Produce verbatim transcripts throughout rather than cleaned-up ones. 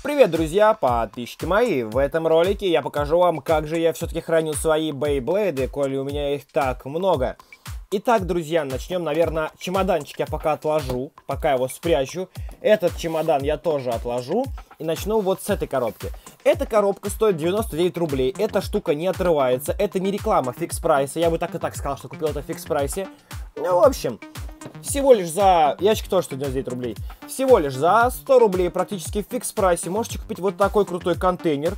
Привет, друзья, подписчики мои! В этом ролике я покажу вам, как же я все-таки храню свои бейблейды, коли у меня их так много. Итак, друзья, начнем, наверное, чемоданчик я пока отложу, пока его спрячу. Этот чемодан я тоже отложу и начну вот с этой коробки. Эта коробка стоит девяносто девять рублей, эта штука не отрывается, это не реклама фикс-прайса, я бы так и так сказал, что купил это в фикс-прайсе. Ну, в общем... Всего лишь за... Ящик тоже сто девяносто девять рублей. Всего лишь за сто рублей практически в фикс-прайсе можете купить вот такой крутой контейнер.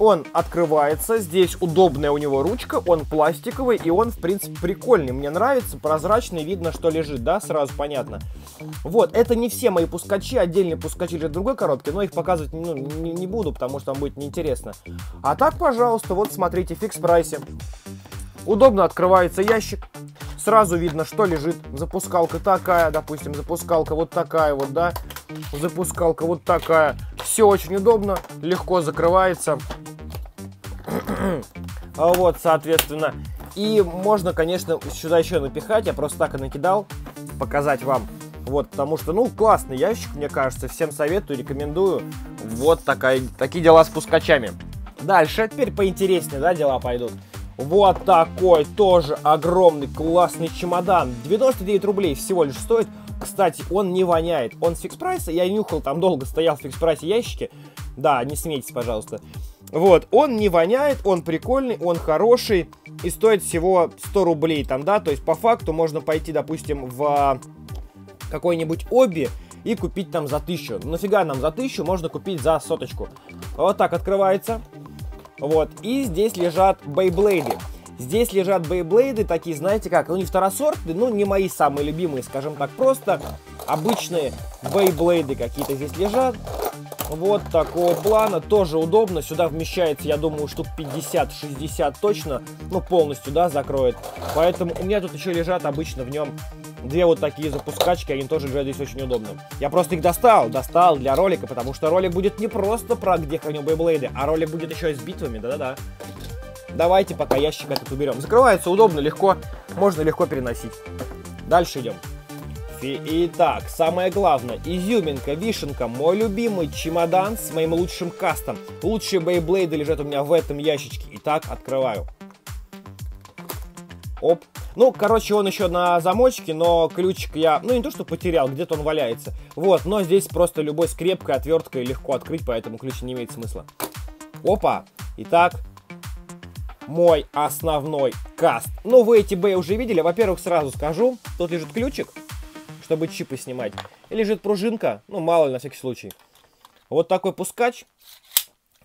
Он открывается, здесь удобная у него ручка, он пластиковый и он, в принципе, прикольный. Мне нравится, прозрачный, видно, что лежит, да, сразу понятно. Вот, это не все мои пускачи, отдельные пускачи лежат в другой коробке, но их показывать ну, не, не буду, потому что вам будет неинтересно. А так, пожалуйста, вот смотрите, в фикс-прайсе. Удобно открывается ящик. Сразу видно, что лежит. Запускалка такая, допустим, запускалка вот такая вот, да. Запускалка вот такая. Все очень удобно, легко закрывается. Вот, соответственно. И можно, конечно, сюда еще напихать. Я просто так и накидал, показать вам. Вот, потому что, ну, классный ящик, мне кажется. Всем советую, рекомендую. Вот такая, такие дела с пускачами. Дальше, теперь поинтереснее, да, дела пойдут. Вот такой тоже огромный классный чемодан. девяносто девять рублей всего лишь стоит. Кстати, он не воняет. Он с фикс-прайса. Я нюхал, там долго стоял в фикс-прайсе ящики. Да, не смейтесь, пожалуйста. Вот, он не воняет, он прикольный, он хороший. И стоит всего сто рублей там, да. То есть, по факту, можно пойти, допустим, в какой-нибудь обби и купить там за тысячу. Нафига нам за тысячу? Можно купить за соточку. Вот так открывается. Вот, и здесь лежат бейблейды. Здесь лежат бейблейды, такие, знаете как, ну не второсортные, ну не мои самые любимые, скажем так, просто обычные бейблейды какие-то здесь лежат. Вот такого плана, тоже удобно, сюда вмещается, я думаю, штук пятьдесят-шестьдесят точно, ну полностью, да, закроет. Поэтому у меня тут еще лежат обычно в нем две вот такие запускачки, они тоже лежат здесь очень удобно. Я просто их достал, достал для ролика, потому что ролик будет не просто про где храню бейблейды, а ролик будет еще и с битвами, да-да-да. Давайте пока ящик этот уберем. Закрывается удобно, легко, можно легко переносить. Дальше идем. Итак, самое главное, изюминка, вишенка, мой любимый чемодан с моим лучшим кастом. Лучшие бейблейды лежат у меня в этом ящичке. Итак, открываю. Оп. Ну, короче, он еще на замочке, но ключик я, ну, не то, что потерял, где-то он валяется. Вот, но здесь просто любой скрепкой, отверткой легко открыть, поэтому ключ не имеет смысла. Опа. Итак, мой основной каст. Ну, вы эти бей уже видели. Во-первых, сразу скажу, тут лежит ключик, чтобы чипы снимать. И лежит пружинка, ну, мало ли, на всякий случай. Вот такой пускач.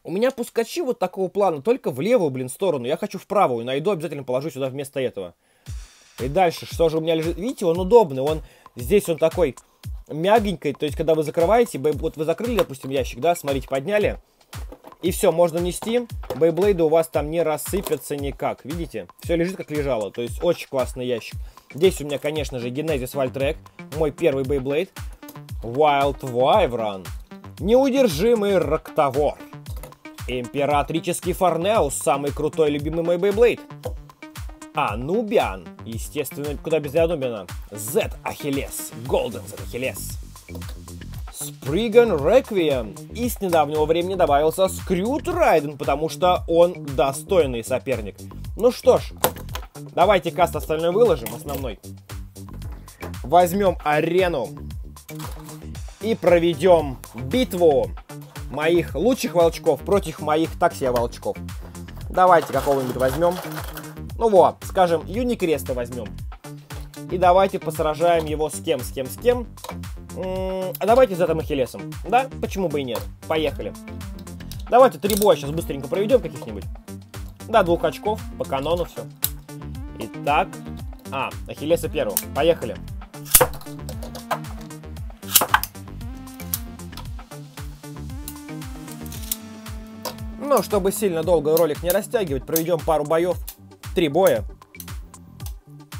У меня пускачи вот такого плана, только в левую, блин, сторону. Я хочу в правую, найду, обязательно положу сюда вместо этого. И дальше, что же у меня лежит? Видите, он удобный, он здесь он такой мягенький, то есть, когда вы закрываете, вот вы закрыли, допустим, ящик, да, смотрите, подняли, и все, можно нести, бейблейды у вас там не рассыпятся никак, видите? Все лежит, как лежало, то есть, очень классный ящик. Здесь у меня, конечно же, Genesis Wild Track, мой первый бейблейд, Wild Wyvern, неудержимый Роктавор, императрический Forneus, самый крутой любимый мой бейблейд, Анубян, естественно, куда без Анубяна, Зет Ахиллес, Голден Зет Ахиллес, Сприган Реквием, и с недавнего времени добавился Скрю Трайден, потому что он достойный соперник. Ну что ж, давайте каст остальной выложим, основной. Возьмем арену и проведем битву моих лучших волчков против моих такси-волчков. Давайте какого-нибудь возьмем. Ну вот, скажем, Юникреста возьмем. И давайте посражаем его с кем, с кем, с кем. М-м, а давайте с Зетом Ахиллесом. Да? Почему бы и нет? Поехали. Давайте три боя сейчас быстренько проведем каких-нибудь. Да, двух очков, по канону все. Итак. А, Ахиллеса первого. Поехали. Ну, чтобы сильно долго ролик не растягивать, проведем пару боев. Три боя.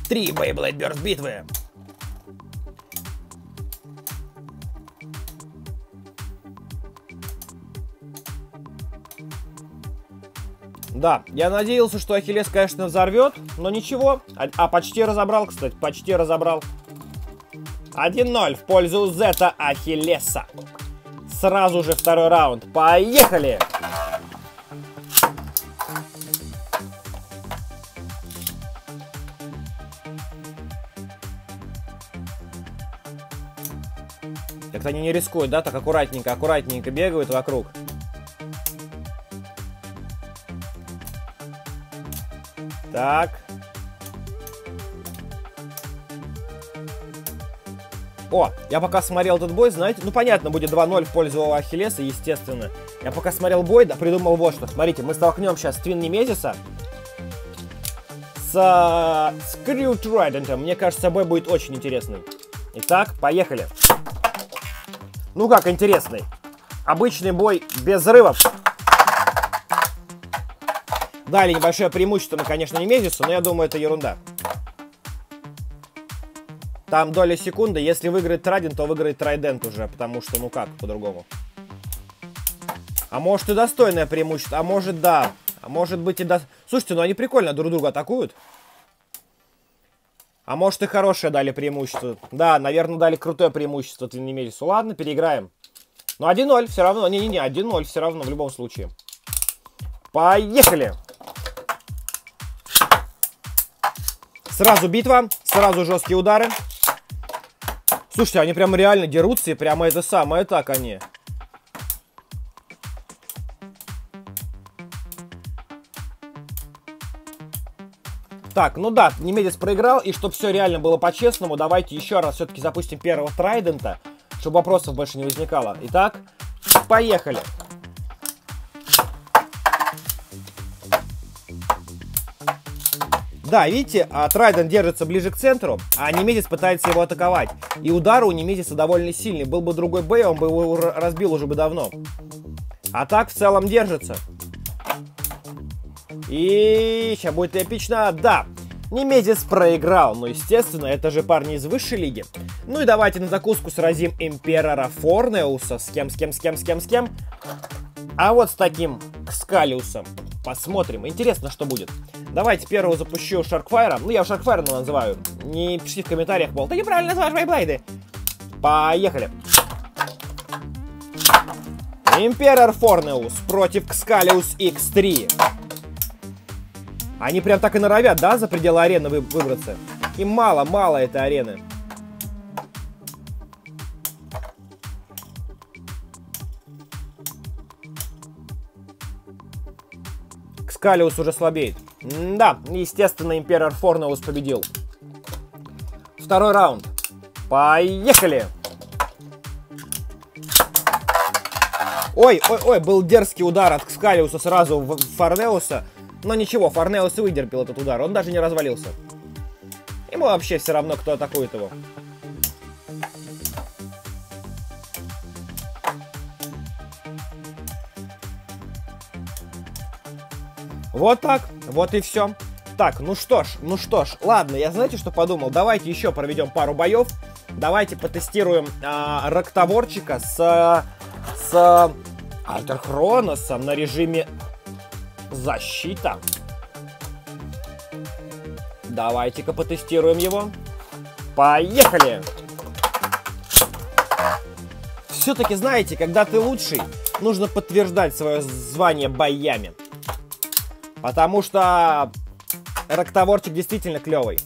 Три Beyblade Burst битвы. Да, я надеялся, что Ахиллес, конечно, взорвет, но ничего. А, а почти разобрал, кстати, почти разобрал. один ноль в пользу Зета Ахиллеса. сразу же второй раунд. Поехали! Как-то они не рискуют, да? Так аккуратненько, аккуратненько бегают вокруг. Так. О, я пока смотрел этот бой, знаете, ну понятно, будет два ноль в пользу Ахиллеса, естественно. Я пока смотрел бой, да, придумал вот что. Смотрите, мы столкнем сейчас Твин Немезиса с Скрю Трайдентом. Мне кажется, бой будет очень интересный. Итак, поехали. Ну как интересный. Обычный бой без взрывов. Дали небольшое преимущество мы, конечно, Немезису, но я думаю, это ерунда. Там доля секунды, если выиграет Трайдент, то выиграет Трайдент уже, потому что, ну как, по-другому. А может и достойное преимущество, а может да, а может быть и до... Слушайте, ну они прикольно друг друга атакуют. А может и хорошее дали преимущество. Да, наверное, дали крутое преимущество Твин Немезису. Ладно, переиграем. Но один ноль все равно, не-не-не, один ноль все равно в любом случае. Поехали! Сразу битва, сразу жесткие удары. Слушайте, они прям реально дерутся, и прямо это самое так они. Так, ну да, Немезис проиграл, и чтобы все реально было по-честному, давайте еще раз все-таки запустим первого Трайдента, чтобы вопросов больше не возникало. Итак, поехали. Да, видите, Трайдент держится ближе к центру, а Немезис пытается его атаковать. И удар у Немезиса довольно сильный. Был бы другой бой, он бы его разбил уже бы давно. А так в целом держится. И сейчас будет эпично. Да, Немезис проиграл. Ну, естественно, это же парни из высшей лиги. Ну и давайте на закуску сразим Императора Форнеуса. С кем, с кем, с кем, с кем, с кем. А вот с таким Скалиусом. Посмотрим. Интересно, что будет. Давайте первого запущу Шаркфайра. Ну, я Шаркфайра называю. Не пишите в комментариях, мол, ты неправильно называешь Бейблейды. Поехали. Император Форнеус против Скалиус икс три. Они прям так и норовят, да, за пределы арены выбраться? Им мало-мало этой арены. Скалиус уже слабеет. Да, естественно, Император Форнеус победил. Второй раунд. Поехали! Ой-ой-ой, был дерзкий удар от Скалиуса сразу в Форнеуса. Но ничего, Форнеус вытерпел этот удар, он даже не развалился. Ему вообще все равно, кто атакует его. Вот так, вот и все. Так, ну что ж, ну что ж, ладно, я знаете, что подумал? Давайте еще проведем пару боев. Давайте потестируем э, Роктаворчика с, с Альтер Хроносом на режиме защита. Давайте-ка потестируем его. Поехали! Все-таки, знаете, когда ты лучший, нужно подтверждать свое звание боями. Потому что Роктаворчик действительно клевый.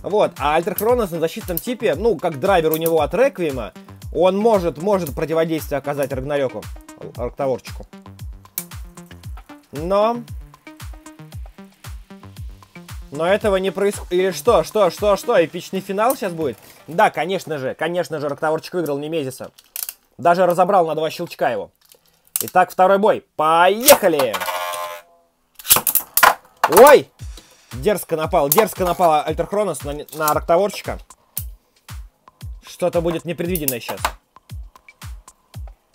Вот, а Альтер Хронос на защитном типе, ну, как драйвер у него от Реквиема, он может, может противодействие оказать Рагнарёку, Роктаворчику. Но... Но этого не происходит. Или что, что, что, что, эпичный финал сейчас будет? Да, конечно же, конечно же, Роктаворчик выиграл Немезиса. Даже разобрал на два щелчка его. Итак, второй бой. Поехали! Ой! Дерзко напал, дерзко напал Альтер Хронос на, на Роктаворчика. Что-то будет непредвиденное сейчас.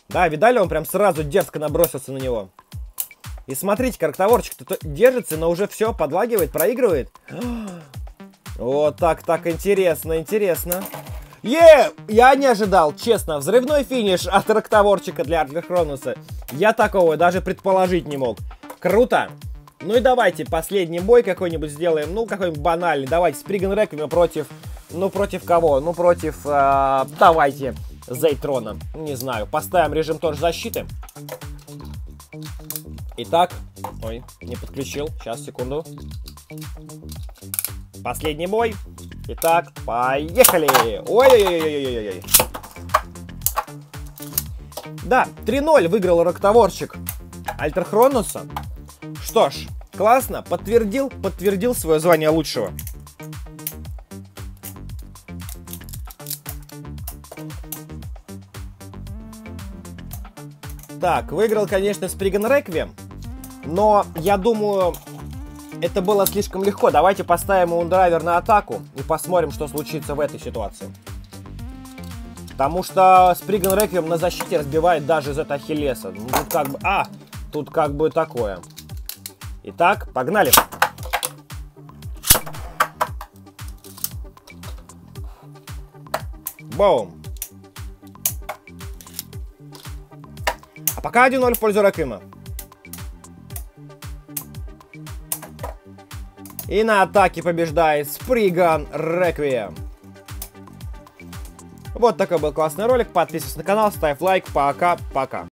Да, видали, он прям сразу дерзко набросился на него. И смотрите, Роктаворчик-то держится, но уже все, подлагивает, проигрывает. Вот так, так, интересно, интересно. Е! Я не ожидал, честно, взрывной финиш от Роктаворчика для Альтер Хроноса. Я такого даже предположить не мог. Круто! Ну и давайте последний бой какой-нибудь сделаем, ну какой-нибудь банальный. Давайте Сприган Реквием против, ну против кого? Ну против, э, давайте, Зейтроном. Не знаю. Поставим режим тоже защиты. Итак, ой, не подключил. Сейчас, секунду. Последний бой. Итак, поехали. Ой-ой-ой-ой-ой-ой. Да, три ноль выиграл Роктаворчик Альтер Хроноса. Что ж, классно. Подтвердил, подтвердил свое звание лучшего. Так, выиграл, конечно, Сприган Реквием. Но, я думаю, это было слишком легко. Давайте поставим Ундрайвер на атаку и посмотрим, что случится в этой ситуации. Потому что Сприган Реквием на защите разбивает даже Зет Ахиллеса. Ну, тут как бы... А! Тут как бы такое. Итак, погнали. Бум. А пока один ноль в пользу Реквиема. И на атаке побеждает Сприган Реквием. Вот такой был классный ролик. Подписывайся на канал, ставь лайк. Пока-пока.